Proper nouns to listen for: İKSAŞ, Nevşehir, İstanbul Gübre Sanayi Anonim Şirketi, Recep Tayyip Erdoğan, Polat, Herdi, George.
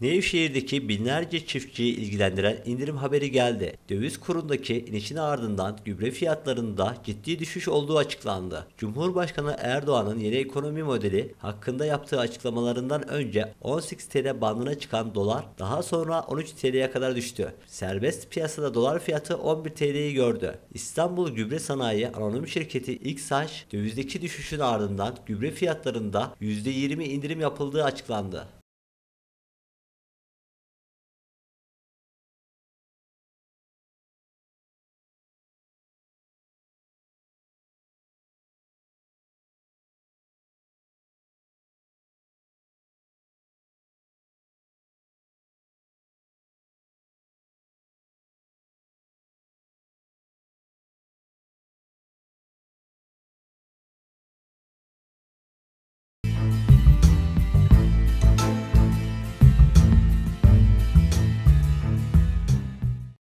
Nevşehir'deki binlerce çiftçiyi ilgilendiren indirim haberi geldi. Döviz kurundaki inişin ardından gübre fiyatlarında ciddi düşüş olduğu açıklandı. Cumhurbaşkanı Erdoğan'ın yeni ekonomi modeli hakkında yaptığı açıklamalarından önce 18 TL bandına çıkan dolar daha sonra 13 TL'ye kadar düştü. Serbest piyasada dolar fiyatı 11 TL'yi gördü. İstanbul Gübre Sanayi Anonim Şirketi İKSAŞ dövizdeki düşüşün ardından gübre fiyatlarında %20 indirim yapıldığı açıklandı.